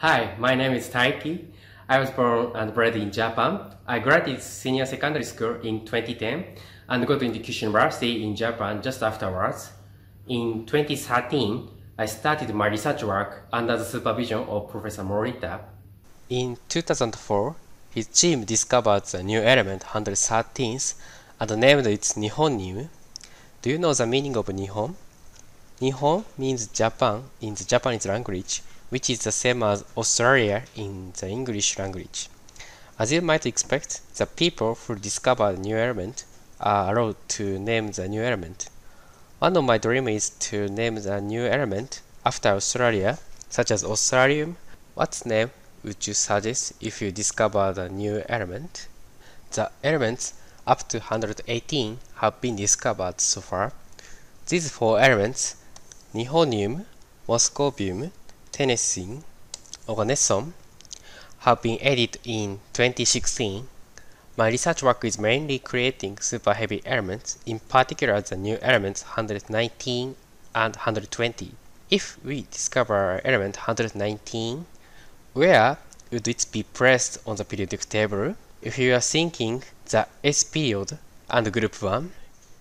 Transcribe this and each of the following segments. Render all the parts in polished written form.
Hi, my name is Taiki. I was born and bred in Japan. I graduated senior secondary school in 2010 and got into Kyushu University in Japan just afterwards. In 2013, I started my research work under the supervision of Professor Morita. In 2004, his team discovered a new element 113th and named it Nihonium. Do you know the meaning of Nihon? Nihon means Japan in the Japanese language, which is the same as Australia in the English language. As you might expect, the people who discover the new element are allowed to name the new element. One of my dreams is to name the new element after Australia, such as Australium. What name would you suggest if you discover the new element? The elements up to 118 have been discovered so far. These four elements, Nihonium, Moscovium, Tennessine, Organesson, have been added in 2016. My research work is mainly creating super heavy elements, in particular the new elements 119 and 120. If we discover element 119, where would it be placed on the periodic table? If you are thinking the S period and group 1,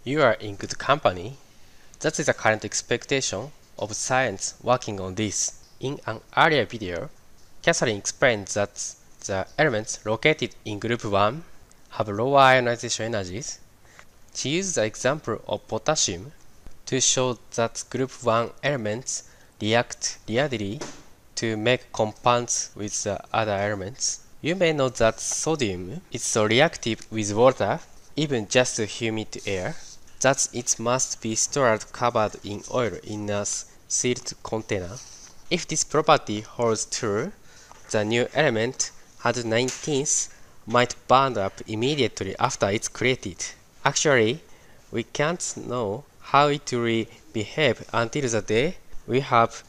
you are in good company. That is the current expectation of science working on this. In an earlier video, Catherine explained that the elements located in group 1 have lower ionization energies. She used the example of potassium to show that group 1 elements react readily to make compounds with the other elements. You may know that sodium is so reactive with water, even just humid air, that it must be stored covered in oil in a sealed container. If this property holds true, the new element 119th might burn up immediately after it's created. Actually, we can't know how it will behave until the day we have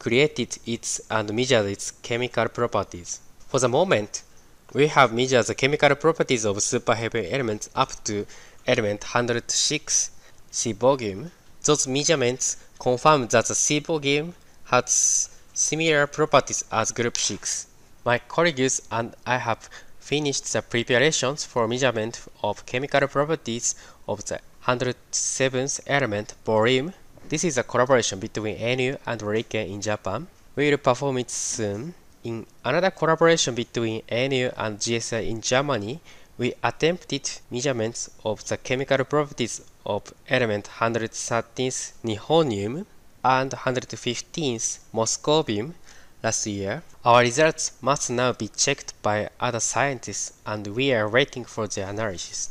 created it and measured its chemical properties. For the moment, we have measured the chemical properties of superheavy elements up to element 106, Seaborgium. Those measurements confirm that the Seaborgium has similar properties as group 6. My colleagues and I have finished the preparations for measurement of chemical properties of the 107th element, borium. This is a collaboration between ANU and Riken in Japan. We will perform it soon. In another collaboration between ANU and GSI in Germany, we attempted measurements of the chemical properties of element 113th Nihonium and 115th Moscovium last year. Our results must now be checked by other scientists and we are waiting for their analysis.